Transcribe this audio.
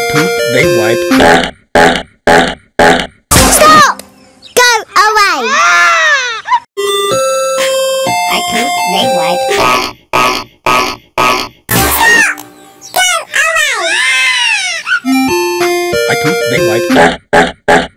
I poop, they wipe. Stop! Go away! I poop, they wipe. Stop! Go away! I poop, they wipe.